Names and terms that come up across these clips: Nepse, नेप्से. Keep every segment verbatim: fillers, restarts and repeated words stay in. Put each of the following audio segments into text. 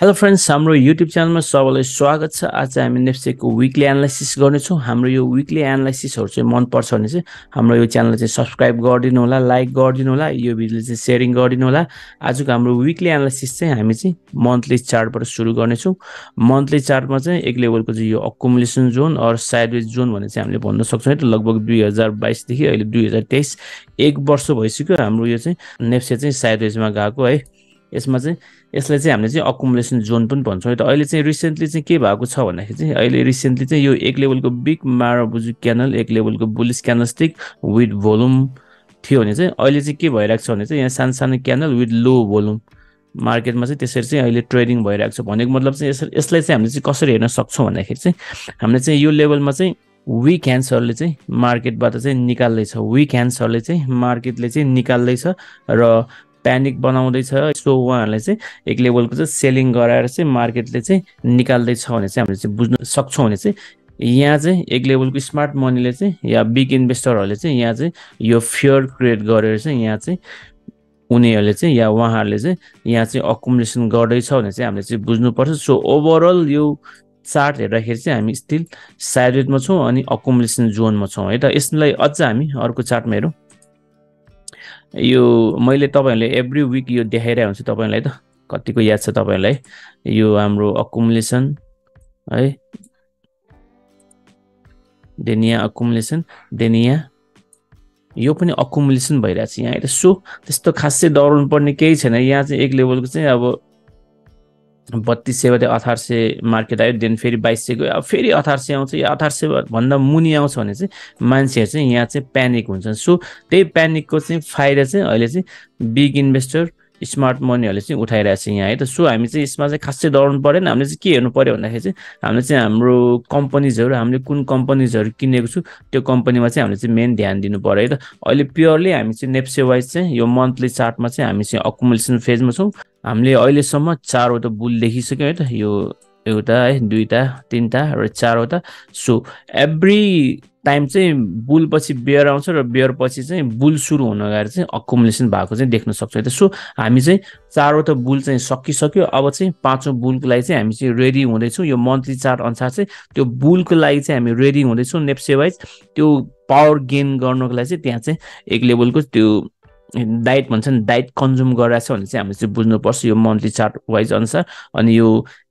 Hello friends, हाम्रो YouTube च्यानलमा सबैलाई स्वागत छ। आज चाहिँ हामी नेप्सेको वीकली एनालाइसिस गर्नेछौँ। हाम्रो यो वीकली एनालाइसिसहरु चाहिँ मन पर्छ भने चाहिँ हाम्रो यो च्यानललाई चाहिँ सब्स्क्राइब गरिदिनु होला, लाइक गरिदिनु होला, यो भिडियोले चाहिँ शेयरिङ गरिदिनु होला। आजको हाम्रो वीकली एनालाइसिस चाहिँ हामी चाहिँ मन्थली चार्टबाट सुरु गर्नेछौँ। मन्थली चार्टमा चाहिँ एक लेभलको चाहिँ यो अक्युमुलेसन जोन और साइडवेज जोन भन्ने चाहिँ हामीले भन्न सक्छौँ। यो लगभग दुई हजार बाइस देखि अहिले दुई हजार तेइस एक वर्ष भइसक्यो हाम्रो यो चाहिँ नेप्से चाहिँ साइडवेजमा गएको है। यसमा चाहिँ यसलाई चाहिँ हामीले चाहिँ अक्युमुलेसन जोन पनि भन्छौँ। त अहिले चाहिँ रिसेन्टली चाहिँ के भएको छ भन्दाखेरि चाहिँ अहिले रिसेन्टली चाहिँ यो एक लेभलको बिग माराबुजु क्यानल, एक लेभलको बुलिस क्यानलस्टिक विथ भोल्युम थियो भने चाहिँ अहिले चाहिँ के भइरहेको छ भने चाहिँ यहाँ सानसानो क्यानल विथ लो भोल्युम मार्केटमा चाहिँ त्यसरी चाहिँ अहिले ट्रेडिङ भइरहेको छ। भनेको मतलब चाहिँ यसलाई चाहिँ हामीले चाहिँ कसरी हेर्न सक्छौँ भन्दाखेरि चाहिँ हामीले चाहिँ यो लेभलमा चाहिँ वीक ह्यान्ड्सहरुले चाहिँ मार्केटबाट चाहिँ निकाल्दैछ, वीक ह्यान्ड्सहरुले चाहिँ मार्केटले चाहिँ निकाल्दैछ र पैनिक बनाउँदै छ। सो उहाँहरुलाई चाहिँ एक लेभलको चाहिँ सेलिङ गराएर चाहिँ मार्केटले चाहिँ निकाल्दै छ भने चाहिँ हामीले चाहिँ बुझ्न सक्छौँ। भने चाहिँ यहाँ चाहिँ एक लेभलको स्मार्ट मनीले चाहिँ या बिग इन्भेस्टरहरुले चाहिँ यहाँ चाहिँ यो फियर क्रिएट गरेर चाहिँ यहाँ चाहिँ उनीहरुले चाहिँ या उहाँहरुले चाहिँ यहाँ चाहिँ अक्युमुलेसन गर्दैछ भने चाहिँ हामीले चाहिँ बुझ्नुपर्छ। सो ओभरअल यो चार्ट हेर्दाखेरि चाहिँ हामी स्टिल साइडवेजमा छौँ अनि अक्युमुलेसन जोनमा छौँ है। त यसलाई अझ हामी अर्को चार्टमा हेरौँ। यो मैले तपाईहरुले एभ्री विक यो देखाइरा हुन्छ तपाईहरुलाई, त कतिको याद छ तपाईहरुलाई? यो हाम्रो अक्युमुलेसन है, देन यहाँ अक्युमुलेसन, देन यहाँ यो पनि अक्युमुलेसन भइरा छ यहाँ। सो त्यस्तो खासै डराउनु पर्ने केही छैन। यहाँ चाहिँ एक लेभलको चाहिँ अब बत्तीस सय अठार सय मार्केट आयो, देन फेरि बाइस सय गयो, अब फेरि अठार सय आउँछ या अठार सय भन्दा मुनि आउँछ भने चाहिँ मान्छेहरू चाहिँ यहाँ चाहिँ प्यानिक हुन्छन्। सो त्यही प्यानिकको चाहिँ फाइदा चाहिँ अहिले चाहिँ बिग इन्भेस्टर स्मार्ट मनीहरूले चाहिँ उठाइरहेछ यहाँ है। त सो हामी चाहिँ यसमा चाहिँ खासै डराउनु परेन। हामीले चाहिँ के हेर्नु पर्यो भन्दाखेरि चाहिँ हामीले चाहिँ हाम्रो कम्पनीजहरू, हामीले कुन कम्पनीजहरू किनेको छु त्यो कम्पनीमा चाहिँ हामीले चाहिँ मेन ध्यान दिनु पर्यो है। त अहिले प्योरली हामी चाहिँ नेप्से वाइज चाहिँ यो मन्थली चार्टमा चाहिँ हामी चाहिँ अक्युमुलेसन फेजमा छौँ। हामीले अहिलेसम्म चारवटा बुल देखिसक्यौँ है। त यो एउटा है, दुईवटा, तीनवटा र चारवटा। सो एभ्री टाइम चाहिँ बुल पछि बेयर आउँछ र बेयर पछि चाहिँ बुल सुरु हुन गएर चाहिँ अक्युमुलेसन भएको चाहिँ देख्न सक्छौँ। सो हामी चाहिँ चारवटा बुल चाहिँ सकिसक्यो। अब चाहिँ पाँचौँ बुलको लागि चाहिँ हामी चाहिँ रेडी हुँदैछौँ। यो मन्थली चार्ट अनुसार चाहिँ त्यो बुलको लागि चाहिँ हामी रेडी हुँदैछौँ। नेप्से वाइज त्यो पावर गेन गर्नको लागि चाहिँ त्यहाँ चाहिँ एक लेभलको त्यो डाइट भन्छ नि, डाइट कन्ज्युम गराएको छ भने चाहिँ हामीले चाहिँ बुझ्नुपर्छ यो मन्थली चार्ट वाइज अनुसार। अनि यो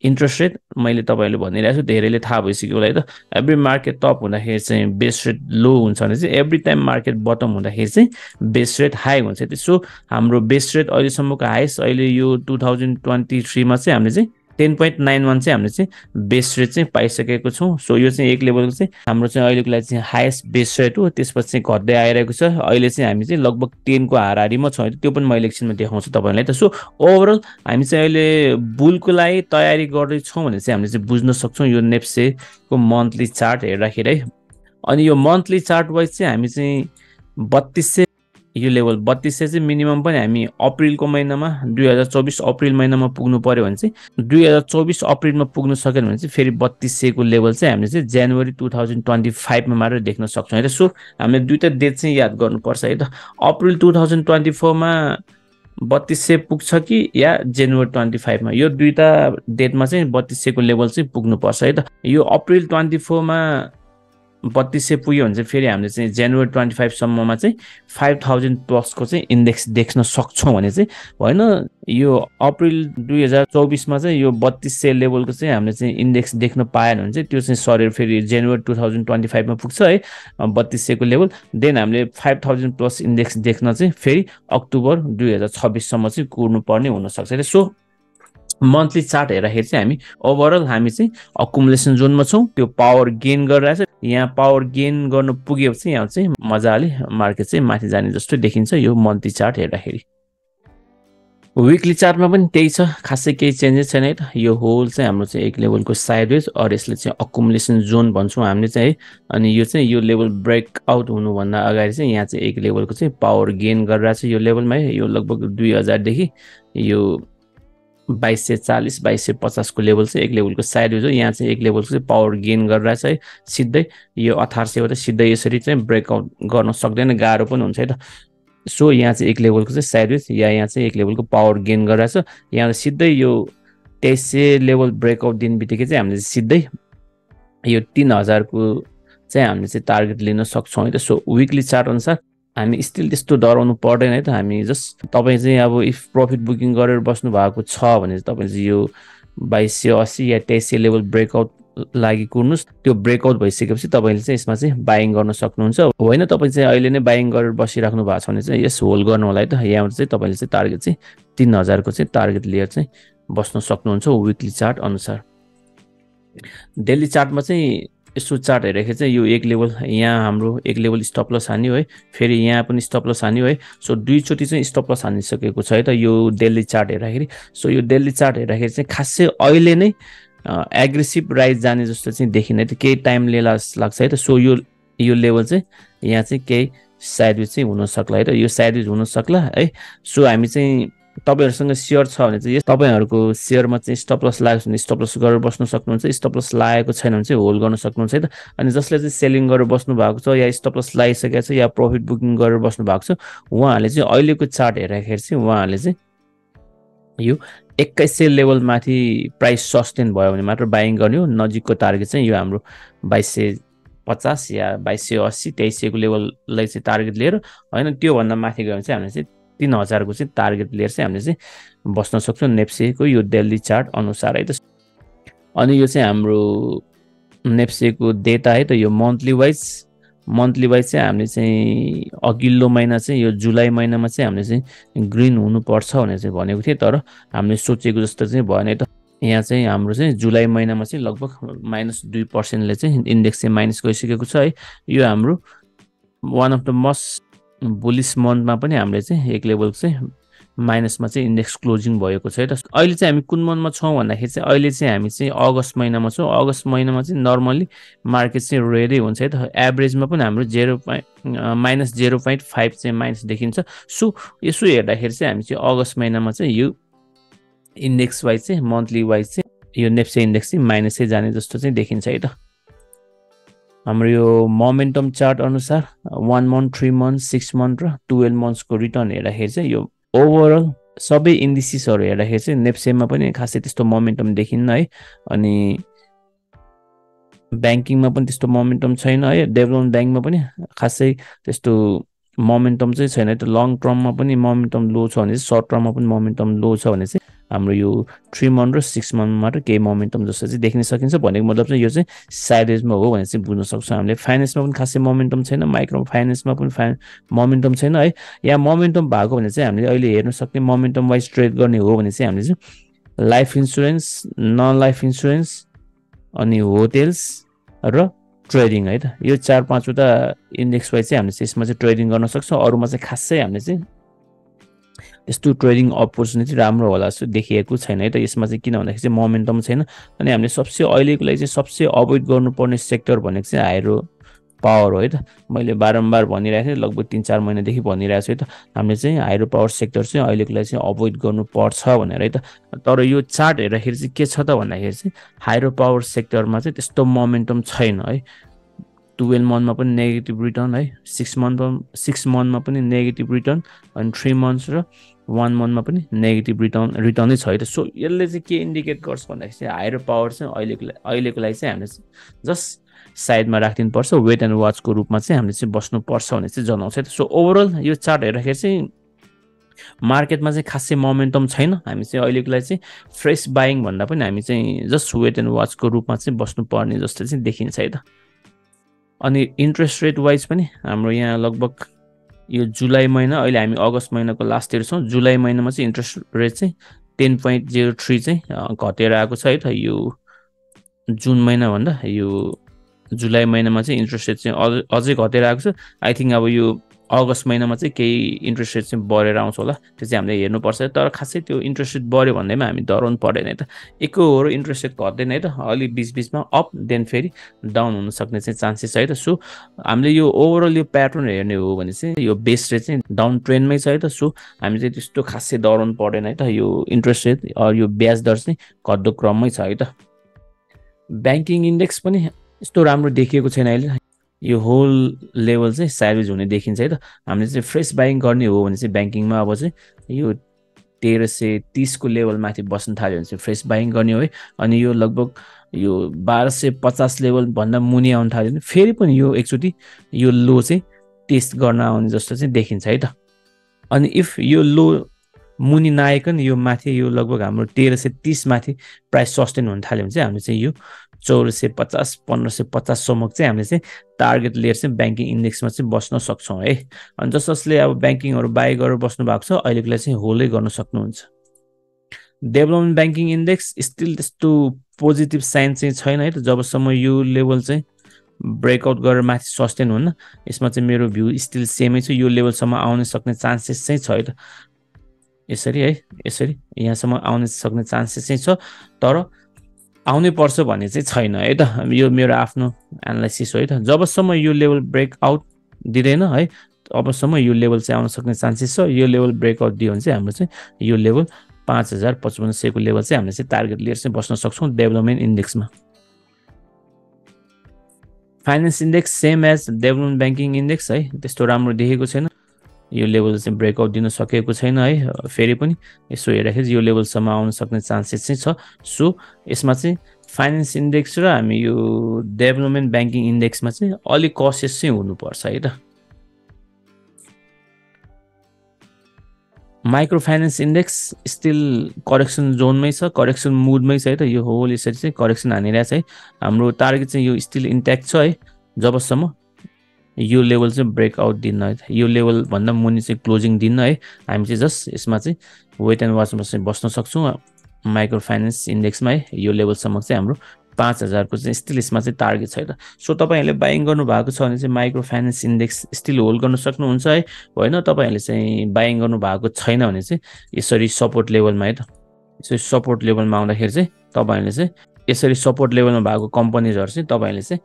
इन्ट्रेस्ट रेट मैले तपाईँहरूले भनिरहेको छु, धेरैले थाहा भइसक्यो होला है। त एभ्री मार्केट टप हुँदाखेरि चाहिँ बेस रेट लो हुन्छ भने चाहिँ एभ्री टाइम मार्केट बटम हुँदाखेरि चाहिँ बेस रेट हाई हुन्छ। त्यसो हाम्रो बेस रेट अहिलेसम्मको हाइएस्ट अहिले यो टु थाउजन्ड ट्वेन्टी थ्रीमा चाहिँ हामीले चाहिँ टेन पोइन्ट नाइन वान चाहिँ हामीले चाहिँ बेस रेट चाहिँ पाइसकेको छौँ। सो यो चाहिँ एक लेभलको चाहिँ हाम्रो चाहिँ अहिलेको लागि चाहिँ हाइएस्ट बेस रेट हो। त्यसपछि चाहिँ घट्दै आइरहेको छ। अहिले चाहिँ हामी चाहिँ लगभग टेनको हाराहारीमा छौँ। त्यो पनि मैले एकछिनमा देखाउँछु तपाईँलाई। त सो ओभरअल हामी चाहिँ अहिले बुलको लागि तयारी गर्दैछौँ भने चाहिँ हामीले चाहिँ बुझ्न सक्छौँ यो नेप्सेको मन्थली चार्ट हेर्दाखेरि है। अनि यो मन्थली चार्ट वाइज चाहिँ हामी चाहिँ बत्तीस सय यो लेभल बत्तीस सय चाहिँ मिनिमम पनि हामी अप्रिलको महिनामा दुई हजार चौबिस अप्रिल महिनामा पुग्नु पर्यो भने चाहिँ दुई हजार चौबिस अप्रिलमा पुग्न सकेन भने चाहिँ फेरि बत्तीस सयको लेभल चाहिँ हामीले चाहिँ जनवरी टु थाउजन्ड ट्वेन्टी फाइभमा मात्र देख्न सक्छौँ है। त सो हामीले दुईवटा डेट चाहिँ याद गर्नुपर्छ है। त अप्रिल टु थाउजन्ड ट्वेन्टी फोरमा बत्तीस सय पुग्छ कि या जनवरी ट्वेन्टी फाइभमा, यो दुईवटा डेटमा चाहिँ बत्तीस सयको लेभल चाहिँ पुग्नुपर्छ है। त यो अप्रिल ट्वेन्टी फोरमा बत्तीस सय पुग्यो भने चाहिँ फेरि हामीले चाहिँ जनवरी ट्वेन्टी फाइभसम्ममा चाहिँ फाइभ थाउजन्ड प्लसको चाहिँ इन्डेक्स देख्न सक्छौँ भने चाहिँ होइन। यो अप्रिल दुई हजार चौबिसमा चाहिँ यो बत्तीस सय लेभलको चाहिँ हामीले चाहिँ इन्डेक्स देख्न पाएन भने चाहिँ त्यो चाहिँ सरेर फेरि जनवरी टु थाउजन्ड ट्वेन्टी फाइभमा पुग्छ है बत्तीस सयको लेभल। देन हामीले फाइभ थाउजन्ड प्लस इन्डेक्स देख्न चाहिँ फेरि अक्टोबर दुई हजार छब्बिससम्म चाहिँ कुर्नुपर्ने हुनसक्छ। सो मन्थली चार्ट हेर्दाखेरि चाहिँ हामी ओभरअल हामी चाहिँ अक्युमुलेसन जोनमा छौँ। त्यो पावर गेन गरिरहेछ। यहाँ पावर गेन गर्नु पुगेपछि यहाँ चाहिँ मजाले मार्केट चाहिँ माथि जाने जस्तो देखिन्छ यो मन्थली चार्ट हेर्दाखेरि। विकली चार्टमा पनि त्यही छ, खासै केही चेन्जेस छैन है। त यो होल चाहिँ हाम्रो चाहिँ एक लेभलको साइडवेज और यसले चाहिँ अक्युमुलेसन जोन भन्छौँ हामीले चाहिँ है। अनि यो चाहिँ यो लेभल ब्रेकआउट हुनुभन्दा अगाडि चाहिँ यहाँ चाहिँ एक लेभलको चाहिँ पावर गेन गरिरहेछ यो लेभलमा है। यो लगभग दुई हजारदेखि यो बाइस सय चालीस बाइस सय पचासको लेभल चाहिँ एक लेभलको साइडवेज हो। यहाँ चाहिँ एक लेभलको चाहिँ पावर गेन गरिरहेछ है। सिधै यो अठार सयबाट सिधै यसरी चाहिँ ब्रेकआउट गर्न सक्दैन, गाह्रो पनि हुन्छ है। त सो यहाँ चाहिँ एक लेभलको चाहिँ साइडवेज या यहाँ चाहिँ एक लेभलको पावर गेन गरिरहेछ। यहाँ सिधै यो त्यसै लेभल ब्रेकआउट दिन बित्तिकै चाहिँ हामीले सिधै यो तीन हजार को चाहिँ हामीले चाहिँ टार्गेट लिन सक्छौं है त। सो वीकली चार्ट अनुसार हामी स्टिल त्यस्तो डराउनु पर्दैन है त। हामी जस्ट तपाई चाहिँ अब इफ प्रॉफिट बुकिङ गरेर बस्नु भएको छ भने तपाई चाहिँ यो बाइस सय अस्सी या तेइस सय लेभल ब्रेकआउट लागि कुर्नुस्। त्यो ब्रेकआउट भइसकेपछि तपाईले चाहिँ यसमा चाहिँ बाइङ गर्न सक्नुहुन्छ। होइन तपाई चाहिँ अहिले नै बाइङ गरेर बसिराख्नु भएको छ भने चाहिँ यस होल्ड गर्नु होला है त। यहाँ चाहिँ तपाईले चाहिँ टार्गेट चाहिँ तीन हजार को चाहिँ टार्गेट लिएर चाहिँ बस्न सक्नुहुन्छ वीकली चार्ट अनुसार। डेली चार्टमा चाहिँ यसो चार्ट हेरेको चाहिँ यो एक लेभल, यहाँ हाम्रो एक लेभल स्टप लस हान्यो है, फेरि यहाँ पनि स्टप लस हान्यो है। सो दुई चोटी चाहिँ स्टप लस हानिसकेको छ है त यो डेली चार्ट हेर्दाखेरि। सो यो डेली चार्ट हेर्दाखेरि चाहिँ खासै अहिले नै एग्रेसिभ राइज जाने जस्तो चाहिँ देखिन है त, केही टाइम लिएला लाग्छ है त। सो यो यो लेभल चाहिँ यहाँ चाहिँ केही साइडवेज चाहिँ हुन सक्ला है त, यो साइडवेज हुन सक्ला है। सो हामी चाहिँ तपाईहरुसँग शेयर छ भने चाहिँ तपाईहरुको शेयरमा चाहिँ स्टप लस लाग्यो भने स्टप लस गरेर बस्न सक्नुहुन्छ, स्टप लस लागेको छैन भने चाहिँ होल्ड गर्न सक्नुहुन्छ है त। अनि जसले चाहिँ सेलिङ गरेर बस्नु भएको छ या स्टप लस लागिसकेको छ या प्रॉफिट बुकिङ गरेर बस्नु भएको छ उहाँहरूले चाहिँ अहिलेको चार्ट हेर्दाखेरि चाहिँ उहाँहरूले चाहिँ यो एक्काइस सय लेभल माथि प्राइस सस्टेन भयो भने मात्र बाइङ गर्ने हो। नजिकको टार्गेट चाहिँ यो हाम्रो बाइस सय पचास या बाइस सय अस्सी तेइस सय को लेभललाई चाहिँ टार्गेट लिएर, हैन त्यो भन्दा माथि गयो भने चाहिँ हामीले चाहिँ तीन हजार को चाहिँ टार्गेट लिएर चाहिँ हामीले चाहिँ बस्न सक्छौं नेप्से को यो डेली चार्ट अनुसार है त। अनि यो चाहिँ हाम्रो नेप्से को डेटा है त, यो मन्थली वाइज मन्थली वाइज चाहिँ हामीले चाहिँ अघिल्लो महिना चाहिँ यो जुलाई महिनामा चाहिँ हामीले चाहिँ ग्रीन हुनुपर्छ भनेर चाहिँ भनेको थिए, तर हामीले सोचेको जस्तो चाहिँ भएन त। यहाँ चाहिँ हाम्रो चाहिँ जुलाई महिनामा चाहिँ लगभग माइनस दुई पर्सेंट ले चाहिँ इन्डेक्स चाहिँ माइनस गइसकेको छ है। यो हाम्रो वान अफ द मोस्ट बुलिस मन्थमा पनि हामीले चाहिँ एक लेभल चाहिँ माइनसमा चाहिँ इन्डेक्स क्लोजिङ भएको छ है त। अहिले चाहिँ हामी कुन मन्थमा छौं भन्दाखेरि चाहिँ अहिले चाहिँ हामी चाहिँ अगस्त महिनामा छौं। अगस्त महिनामा चाहिँ नर्मली मार्केट चाहिँ रेडै हुन्छ है त। एभरेजमा पनि हाम्रो माइनस जीरो पॉइंट फाइभ चाहिँ माइनस देखिन्छ। सो यसो हेर्दाखेरि चाहिँ हामी चाहिँ अगस्त महिनामा चाहिँ यो इन्डेक्स वाइज चाहिँ मन्थली वाइज चाहिँ यो नेप्से इन्डेक्स चाहिँ माइनसै जाने जस्तो चाहिँ देखिन्छ है त। हाम्रो यो मोमेन्टम चार्ट अनुसार one month, three month, six month र ट्वेल्भ मन्थ्स को रिटर्न हेर्दाखेरि चाहिँ यो ओभरअल सबै इन्डिसेसहरु हेर्दाखेरि चाहिँ नेप्सेमा पनि खासै त्यस्तो मोमेन्टम देखिन्न है। अनि बैंकिङमा पनि त्यस्तो मोमेन्टम छैन है, डेभलपमेन्ट बैंकमा पनि खासै त्यस्तो मोमेन्टम चाहिँ छैन है त। लङ टर्ममा पनि मोमेन्टम लो छ भने चाहिँ सर्ट टर्ममा पनि मोमेन्टम लो छ भने चाहिँ हाम्रो यो थ्री मन्थ र सिक्स मन्थमा मात्र केही मोमेन्टम जस्तो चाहिँ देख्न सकिन्छ। भनेको मतलब चाहिँ यो चाहिँ साइडवेजमा हो भने चाहिँ बुझ्न सक्छौं हामीले। फाइनान्समा पनि खासै मोमेन्टम छैन, माइक्रो फाइनान्समा पनि मोमेन्टम छैन है। या मोमेन्टम भएको भने चाहिँ हामीले अहिले हेर्न सक्ने मोमेन्टम वाइज ट्रेड गर्ने हो भने चाहिँ हामीले चाहिँ life insurance, non life insurance अनि होटेल्स र ट्रेडिङ है त। यो चार पाँचवटा इन्डेक्स वाइज चाहिँ हामीले यसमा चाहिँ ट्रेडिङ गर्न सक्छौं। अरुमा चाहिँ खासै हामीले चाहिँ यस्तो ट्रेडिङ अपर्चुनिटी राम्रो होला जस्तो देखिएको छैन है त। यसमा चाहिँ किन भन्दाखेरि चाहिँ मोमेन्टम छैन। अनि हामीले सबसे अहिलेको लागि चाहिँ सबसे अभोइड गर्नुपर्ने सेक्टर भनेको चाहिँ हाइड्रो पावर हो है त। मैले बारम्बार भनिरहेको थिएँ, लगभग तीन चार महिनादेखि भनिरहेको छु है त। हामीले चाहिँ हाइड्रो पावर सेक्टर चाहिँ अहिलेको लागि चाहिँ अभोइड गर्नुपर्छ भनेर है त। तर यो चार्ट हेर्दाखेरि चाहिँ के छ त भन्दाखेरि चाहिँ हाइड्रो पावर सेक्टरमा चाहिँ त्यस्तो मोमेन्टम छैन है। ट्वेल्भ मन्थमा पनि नेगेटिभ रिटर्न है, सिक्स मन्थ सिक्स मन्थमा पनि नेगेटिभ रिटर्न, अनि थ्री मन्थ्स र वान मन्थमा पनि नेगेटिभ रिटर्न रिटर्नै छ है त। सो यसले चाहिँ के इन्डिकेट गर्छ भन्दाखेरि चाहिँ हाइड्रो पावर चाहिँ अहिलेको अहिलेको लागि चाहिँ हामीले जस्ट साइडमा राखिदिनुपर्छ, वेट एन्ड वाचको रूपमा चाहिँ हामीले चाहिँ बस्नुपर्छ भने चाहिँ जनाउँछ है त। सो ओभरअल यो चार्ट हेर्दाखेरि चाहिँ मार्केटमा चाहिँ खासै मोमेन्टम छैन। हामी चाहिँ अहिलेको लागि चाहिँ फ्रेस बाइङ भन्दा पनि हामी चाहिँ जस्ट वेट एन्ड वाचको रूपमा चाहिँ बस्नुपर्ने जस्तो चाहिँ देखिन्छ है त। अनि इन्ट्रेस्ट रेट वाइज पनि हाम्रो यहाँ लगभग यो जुलाई महिना, अहिले हामी अगस्त महिनाको लास्ट इयर छौं, जुलाई महिनामा चाहिँ इन्ट्रेस्ट रेट चाहिँ टेन पोइन्ट जीरो थ्री चाहिँ घटेर आएको छ है त। यो जुन महिनाभन्दा यो जुलाई महिनामा चाहिँ इन्ट्रेस्ट रेट चाहिँ अझै घटेर आएको छ। आई थिंक अब यो अगस्त महिनामा चाहिँ केही इन्ट्रेस्ट रेट चाहिँ बढेर आउँछ होला, त्यो चाहिँ हामीले हेर्नुपर्छ। तर खासै त्यो इन्ट्रेस्ट रेट बढ्यो भन्दैमा हामी डराउनु पर्दैन है त। एकहोरो इन्ट्रेस्ट रेट घट्दैन है त, अलि बीच बीचमा अप देन फेरि डाउन हुन सक्ने चाहिँ चान्सेस छ है त। सो हामीले यो ओभरअल यो प्याटर्न हेर्ने हो भने चाहिँ यो बेस रेट चाहिँ डाउन ट्रेन्डमै छ है त। सो हामी चाहिँ त्यस्तो खासै डराउनु पर्दैन है त। यो इन्ट्रेस्ट रेट यो ब्याज दर चाहिँ घट्दो क्रममै छ है त। बैंकिङ इन्डेक्स पनि यस्तो राम्रो देखिएको छैन अहिले। यो होल लेभल चाहिँ साइडवेज हुने देखिन्छ है त। हामीले चाहिँ फ्रेस बाइङ गर्ने हो भने चाहिँ बैंकिङमा अब चाहिँ यो तेह्र सय तीस को लेवल माथि बस्न थाल्यो भने चाहिँ फ्रेश बाइङ गर्ने हो है। अनि यो लगभग यो बाह्र सय पचास लेवल भन्दा मुनि आउन थाल्यो भने फेरि पनि यो एकचोटी यो लो चाहिँ टेस्ट गर्न आउने जस्तो चाहिँ देखिन्छ है त। अनि इफ यो लो मुनि नआइकन यो माथि यो लगभग हाम्रो तेह्र सय तीस माथि प्राइस सस्टेन हुन थाल्यो भने चाहिँ हामीले चाहिँ यो चौध सय पचास पन्ध्र सय पचास सम्मको चाहिँ हामीले चाहिँ टार्गेट लिएर चाहिँ बैंकिङ इन्डेक्समा चाहिँ बस्न सक्छौं है। अनि जसले अब बैंकिङहरु बाइ गरेर बस्नु भएको छ अहिलेको लागि चाहिँ होल्डै गर्न सक्नुहुन्छ। डेभलपमेन्ट बैंकिङ इन्डेक्स स्टिल त्यस्तो पोजिटिभ साइन चाहिँ छैन है त। जबसम्म यो लेभल चाहिँ ब्रेकआउट गरेर माथि सस्टेन हुन यसमा चाहिँ मेरो भ्यू स्टिल सेमै छ। यो लेभलसम्म आउन सक्ने चान्सेस चाहिँ छ है त। यसरी है यसरी यहाँसम्म आउन सक्ने चान्सेस चाहिँ छ तर आउने पर्छ भन्ने चाहिँ छैन है त। यो मेरो आफ्नो एनालाइसिस हो है त। जबसम्म यो लेभल ब्रेकआउट दिदैन है अबसम्म यो लेभल चाहिँ आउन सक्ने चान्सेस छ। यो लेभल ब्रेकआउट दियो भने चाहिँ हाम्रो चाहिँ यो लेभल पाँच हजार पचपन्न सयको लेभल चाहिँ हामीले चाहिँ टार्गेट लिएर चाहिँ बस्न सक्छौँ डेभलपमेन्ट इन्डेक्समा। Finance index same as development banking index है, त्यस्तो राम्रो देखेको छैन। यो लेभल चाहिँ ब्रेकआउट दिन सकेको छैन है। फेरि पनि यसो हेर्दाखेरि यो लेभलसम्म आउन सक्ने चान्सेस चाहिँ छ। सो यसमा चाहिँ फाइनेन्स इन्डेक्स र हामी यो डेभलपमेन्ट बैंकिङ इन्डेक्समा चाहिँ अलिक कसियस चाहिँ हुनुपर्छ है त। Micro finance index still correction जोनमै छ, करेक्सन मुडमै छ है त। यो होल यसरी चाहिँ करेक्सन हानिरहेछ है। हाम्रो टार्गेट चाहिँ यो स्टिल इन्ट्याक्ट छ है। जबसम्म यो लेभल चाहिँ ब्रेकआउट दिन है, यो लेभल भन्दा मुनि चाहिँ क्लोजिङ दिन है, हामी चाहिँ जस्ट यसमा चाहिँ वेट एन्ड वाचमा चाहिँ बस्न सक्छौँ माइक्रो फाइनेन्स इन्डेक्समा है। यो लेभलसम्म चाहिँ हाम्रो पाँच हजारको चाहिँ स्टिल यसमा चाहिँ टार्गेट छ है त। सो तपाईँहरूले बाइङ गर्नुभएको छ भने चाहिँ micro finance index still hold गर्न सक्नुहुन्छ है। होइन तपाईँहरूले चाहिँ बाइङ गर्नुभएको छैन भने चाहिँ यसरी सपोर्ट लेभलमा है त। यसरी सपोर्ट लेभलमा आउँदाखेरि चाहिँ तपाईँहरूले चाहिँ यसरी सपोर्ट लेभलमा भएको कम्पनीजहरु चाहिँ तपाईले चाहिँ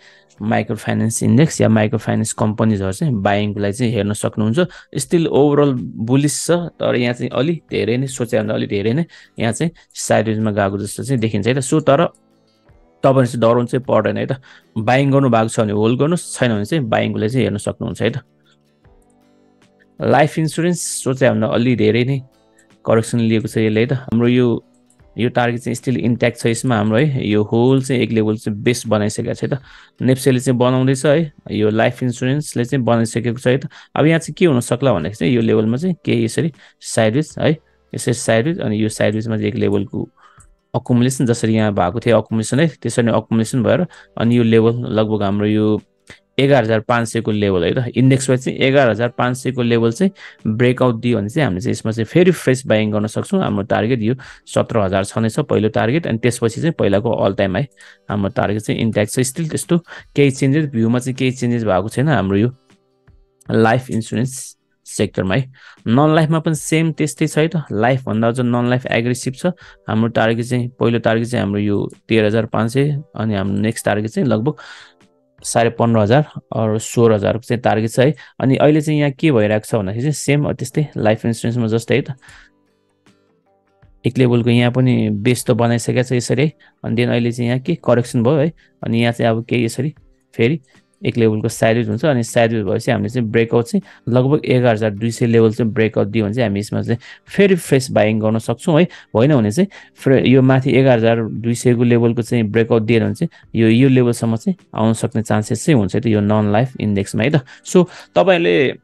माइक्रो फाइनेन्स इन्डेक्स या माइक्रो फाइनेन्स कम्पनीजहरु चाहिँ बाइङको लागि चाहिँ हेर्न सक्नुहुन्छ। स्टिल ओभरअल बुलिस छ तर यहाँ चाहिँ अलि धेरै नै सोचे भन्दा अलि धेरै नै यहाँ चाहिँ साइडवेजमा गएको जस्तो चाहिँ देखिन्छ है त। सो तर तपाईले चाहिँ डराउनु चाहिँ पर्दैन है त। बाइङ गर्नु भएको छ भने होल्ड गर्नुस्, छैन भने चाहिँ बाइङको लागि चाहिँ हेर्न सक्नुहुन्छ है त। लाइफ इन्स्योरेन्स सोचे भन्दा अलि धेरै नै करेक्सन लिएको छ यसले है त। हाम्रो यो यो टार्गेट चाहिँ स्टिल इन्ट्याक्ट छ यसमा हाम्रो है। यो होल चाहिँ एक लेभल चाहिँ बेस्ट बनाइसकेको छ है त। नेप्सेले चाहिँ बनाउँदैछ है, यो लाइफ इन्स्योरेन्सले चाहिँ बनाइसकेको छ है त। अब यहाँ चाहिँ के हुन सक्ला भन्दाखेरि चाहिँ यो लेभलमा चाहिँ केही यसरी साइडवेज है, यसरी साइडवेज अनि यो साइडवेजमा चाहिँ एक लेभलको अकुमुलेसन जसरी यहाँ भएको थियो अकुमुलेसन है त्यसरी नै अकुमुलेसन भएर अनि यो लेभल लगभग हाम्रो यो एघार हजार पाँच सयको लेभल है त। इन्डेक्स वाइज चाहिँ एघार हजार पाँच सयको लेभल चाहिँ ब्रेकआउट दियो भने चाहिँ हामीले चाहिँ यसमा चाहिँ फेरि फ्रेस बाइङ गर्न सक्छौँ। हाम्रो टार्गेट यो सत्र हजार छँदै छ पहिलो टार्गेट, अनि त्यसपछि चाहिँ पहिलाको अल टाइम है हाम्रो टार्गेट चाहिँ इन्ट्याक्ट छ। स्टिल त्यस्तो केही चेन्जेस भ्यूमा चाहिँ केही चेन्जेस भएको छैन हाम्रो यो लाइफ इन्सुरेन्स सेक्टरमा है। नन लाइफमा पनि सेम त्यस्तै छ है त। लाइफभन्दा अझ नन लाइफ एग्रेसिभ छ। हाम्रो टार्गेट चाहिँ पहिलो टार्गेट चाहिँ हाम्रो यो तेह्र हजार पाँच सय अनि हाम्रो नेक्स्ट टार्गेट चाहिँ लगभग साढे पन्ध्र हजार अरू सोह्र हजारको चाहिँ टार्गेट छ है। अनि अहिले चाहिँ यहाँ के भइरहेको छ भन्दाखेरि चाहिँ सेम त्यस्तै लाइफ इन्सुरेन्समा जस्तै है त। एक लेभलको यहाँ पनि बेस त बनाइसकेको छ यसरी है। अनि देन अहिले चाहिँ यहाँ के करेक्सन भयो है। अनि यहाँ चाहिँ अब केही यसरी फेरि एक लेभलको साइडवेज हुन्छ अनि साइडवेज भएपछि हामीले चाहिँ ब्रेकआउट चाहिँ लगभग एघार हजार दुई सय लेभल चाहिँ ब्रेकआउट दियो भने चाहिँ हामी यसमा चाहिँ फेरि फ्रेस बाइङ गर्न सक्छौँ है। होइन भने चाहिँ यो माथि एघार हजार दुई सयको लेभलको चाहिँ ब्रेकआउट दिएर भने चाहिँ यो यो लेभलसम्म चाहिँ आउन सक्ने चान्सेस चाहिँ हुन्छ है त यो नन लाइफ इन्डेक्समा है त। सो तपाईँहरूले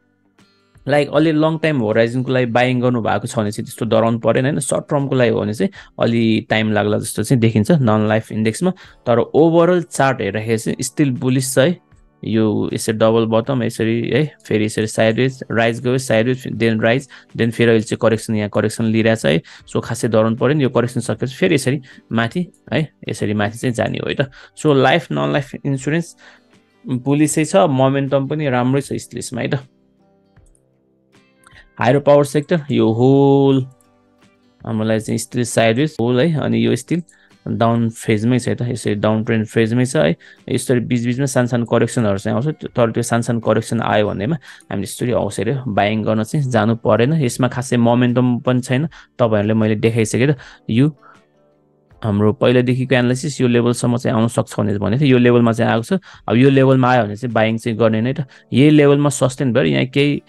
लाइक अलि लङ टाइम होराइजनको लागि बाइङ गर्नुभएको छ भने चाहिँ त्यस्तो डराउनु परेन होइन। सर्ट टर्मको लागि हो भने चाहिँ अलि टाइम लाग्ला जस्तो चाहिँ देखिन्छ नन लाइफ इन्डेक्समा। तर ओभरअल चार्ट हेर्दाखेरि चाहिँ स्टिल बुलिस छ है। यो यसरी डबल बटम यसरी है फेरि यसरी साइडवेज राइज गयो, साइडवेज देन राइज देन फेरि अहिले चाहिँ करेक्सन यहाँ करेक्सन लिइरहेछ है। सो खासै डराउनु परेन। यो करेक्सन सकेपछि फेरि यसरी माथि है यसरी माथि चाहिँ जाने हो है त। So life non life insurance पुलिसै छ, मोमेन्टम पनि राम्रै छ स्टिलमा है त। हाइड्रो पावर सेक्टर यो होल हामीलाई चाहिँ स्टिल साइडवेज होल है अनि यो स्टिल डाउन फेजमै छ है त। यसरी डाउन ट्रेन्ड फेजमै छ है। यसरी बिचबिचमा सानसानो करेक्सनहरू चाहिँ आउँछ तर त्यो सानसानो करेक्सन आयो भनेमा हामीले यसरी अवसर बाइङ गर्न चाहिँ जानु परेन। यसमा खासै मोमेन्टम पनि छैन। तपाईँहरूले मैले देखाइसकेँ यो हाम्रो पहिलादेखिको एनालाइसिस यो लेभलसम्म चाहिँ आउन सक्छ भनेर भनेको थियो। यो लेभलमा चाहिँ आएको छ। अब यो लेभलमा आयो भने चाहिँ बाइङ चाहिँ गर्ने नै त। यही लेभलमा सस्टेन भएर यहाँ केही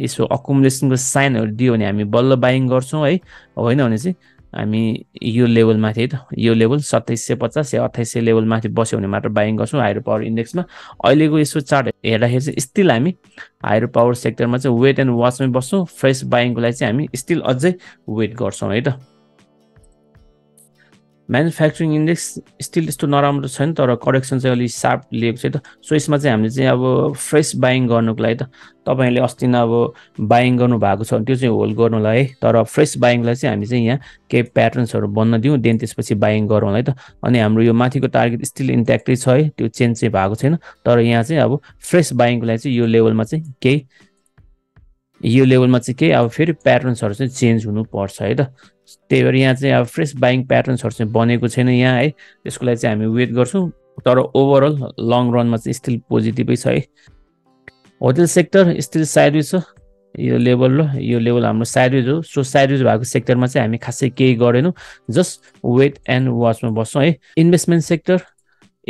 यसो अकुमुलेसनको साइनहरु दियो भने हामी बल्ल बाइङ गर्छौं है होइन भने चाहिँ हामी यो लेभल माथि त यो लेभल सत्ताइस सय पचास या अट्ठाइस सय लेभल माथि बस्यो भने मात्र बाइङ गर्छौं हायर पावर इन्डेक्समा अहिलेको यसो चार्ट हेर्दाखेरि चाहिँ स्टिल हामी हायर पावर सेक्टरमा चाहिँ वेट एन्ड वाचमै बस्छौं फ्रेश बाइङको लागि चाहिँ हामी स्टिल अझै वेट गर्छौं है त Manufacturing index still is to normal percent or a correction really sharp leaves it. So it's much I'm a fresh buying on a glide. Top and Austin our buying on a bag. So Tuesday will go no lie or a fresh buying less. I'm saying yeah, cape patterns or bonadu dentist was buying or on it on the amriomatic target still intact is high to change a bag in Toriazi. Fresh buying glass you level much K. यो लेभलमा चाहिँ के अब फेरि प्याटर्न्सहरु चाहिँ change हुनु पर्छ है त त्यही भएर यहाँ चाहिँ अब फ्रेश बाइङ प्याटर्न्सहरु चाहिँ बनेको छैन यहाँ है त्यसको लागि चाहिँ हामी वेट गर्छौं तर ओभरअल लङ रनमा चाहिँ स्टिल पोजिटिभै छ है होटल सेक्टर स्टिल साइडवेज छ यो लेभल र यो लेभल हाम्रो साइडवेज हो सो साइडवेज भएको सेक्टरमा चाहिँ हामी खासै केही गरेनौं जस्ट वेट एन्ड वाचमा बस्छौं है इन्भेस्टमेन्ट सेक्टर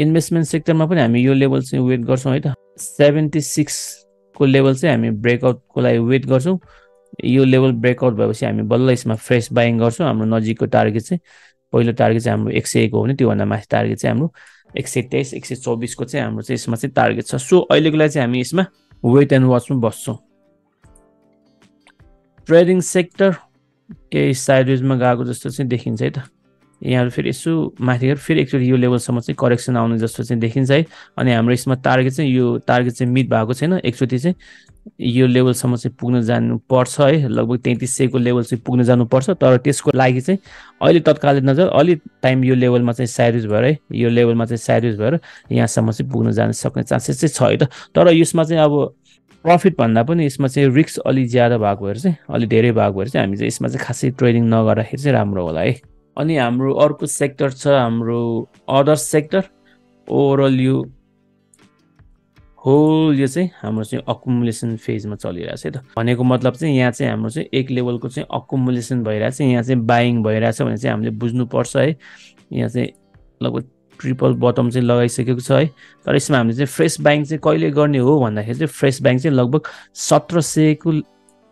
इन्भेस्टमेन्ट सेक्टरमा पनि हामी यो लेभल चाहिँ वेट गर्छौं है त सेभेन्टी सिक्स को लेभल चाहिँ हामी ब्रेकआउट को लागि वेट गर्छौं यो लेभल ब्रेकआउट भएपछि हामी बल्ल यसमा फ्रेश बाइङ गर्छौं हाम्रो नजिकको टार्गेट चाहिँ पहिलो टार्गेट चाहिँ हाम्रो एक सय एक हो नि त्यो भन्दा माथि टार्गेट चाहिँ हाम्रो एक सय तेइस एक सय चौबिस को चाहिँ हाम्रो चाहिँ यसमा चाहिँ टार्गेट छ सो अहिलेको लागि चाहिँ हामी यसमा वेट एन्ड वाचमा बस्छौं ट्रेडिङ सेक्टर के साइडवेजमा गएको जस्तो चाहिँ देखिन्छ है त यहाँ फेरि यसो माथि गएर फेरि एकचोटी यो लेभलसम्म चाहिँ करेक्सन आउने जस्तो चाहिँ देखिन्छ है अनि हाम्रो यसमा टार्गेट चाहिँ यो टार्गेट चाहिँ मिट भएको छैन एकचोटी चाहिँ यो लेभलसम्म चाहिँ पुग्न जानु पर्छ है लगभग तेत्तीस सय को लेभल चाहिँ पुग्न जानु पर्छ तर त्यसको लागि चाहिँ अहिले तत्कालीन नजर अलि टाइम यो लेभलमा चाहिँ साइडवेज भएर है यो लेभलमा चाहिँ साइडवेज भएर यहाँसम्म चाहिँ पुग्न जान सक्ने चान्सेस चाहिँ छ है त तर यसमा चाहिँ अब प्रॉफिट भन्दा पनि यसमा चाहिँ रिस्क अलि ज्यादा भएको भएर चाहिँ अलि धेरै भएको भएर चाहिँ हामी चाहिँ यसमा चाहिँ खासै ट्रेडिङ नगराखेरि चाहिँ राम्रो होला है अनि हाम्रो अर्को सेक्टर छ हाम्रो अदर सेक्टर ओभरअल यो होल यो चाहिँ हाम्रो चाहिँ अकुमुलेसन फेजमा चलिरहेछ है त भनेको मतलब चाहिँ यहाँ चाहिँ हाम्रो चाहिँ एक लेभलको चाहिँ अकुमुलेसन भइरहेछ यहाँ चाहिँ बाइङ भइरहेछ भने चाहिँ हामीले बुझ्नु पर्छ है यहाँ चाहिँ लगभग ट्रिपल बटम चाहिँ लगाइसकेको छ है तर यसमा हामीले चाहिँ फ्रेश बाइङ चाहिँ कहिले गर्ने हो भन्दाखेरि चाहिँ फ्रेश बाइङ चाहिँ लगभग सत्र सय को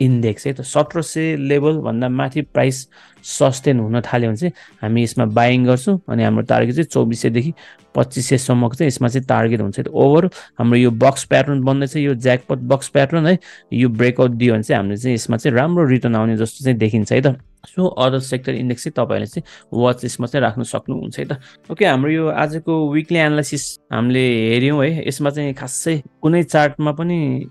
इन्डेक्स है त सत्र सय लेभल भन्दा माथि प्राइस सस्टेन हुन थाल्यो भने चाहिँ हामी यसमा बाइङ गर्छौं अनि हाम्रो टार्गेट चाहिँ चौबिस सय देखि पच्चिस सय सम्मको चाहिँ यसमा चाहिँ टार्गेट हुन्छ है त ओभर हाम्रो यो बक्स प्याटर्न बन्दैछ यो ज्याकपट बक्स प्याटर्न है यो ब्रेकआउट दियो भने चाहिँ हामीले चाहिँ यसमा चाहिँ राम्रो रिटर्न आउने जस्तो चाहिँ देखिन्छ है त सो अदर सेक्टर इन्डेक्स चाहिँ तपाईहरुले चाहिँ वाच यसमा चाहिँ राख्न सक्नुहुन्छ है त ओके हाम्रो यो आजको वीकली एनालाइसिस हामीले हेर्यौं है यसमा चाहिँ खासै कुनै चार्टमा पनि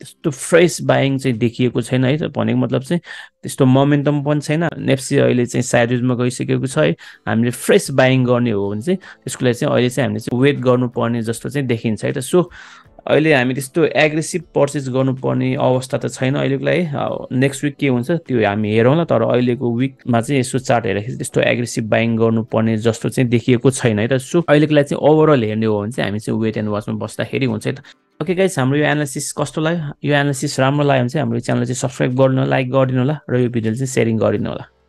त्यस्तो फ्रेश बाइङ चाहिँ देखिएको छैन है भनेको मतलब चाहिँ त्यस्तो मोमेन्टम पनि छैन नेप्सी अहिले चाहिँ साइडवेजमा गइसकेको छ है हामीले फ्रेश बाइङ गर्ने हो भने चाहिँ त्यसको लागि चाहिँ अहिले चाहिँ हामीले चाहिँ वेट गर्नुपर्ने जस्तो चाहिँ देखिन्छ है त सो अहिले हामी त्यस्तो एग्रेसिभ पर्चेस गर्नुपर्ने अवस्था त छैन अहिलेको लागि नेक्स्ट विक के हुन्छ त्यो हामी हेरौँला तर अहिलेको विकमा चाहिँ यसो चार्ट हेर्दाखेरि त्यस्तो एग्रेसिभ बाइङ गर्नुपर्ने जस्तो चाहिँ देखिएको छैन है त सो अहिलेको लागि चाहिँ ओभरअल हेर्ने हो भने चाहिँ हामी चाहिँ वेट एन्ड वाचमा बस्दाखेरि हुन्छ है त ओके गाइस हाम्रो यो एनालाइसिस कस्तो लाग्यो यो एनालाइसिस राम्रो लाग्यो भने चाहिँ हाम्रो च्यानललाई चाहिँ सब्स्क्राइब गर्नु लाइक गरिदिनु होला र यो भिडियो चाहिँ सेयरिङ गरिदिनु होला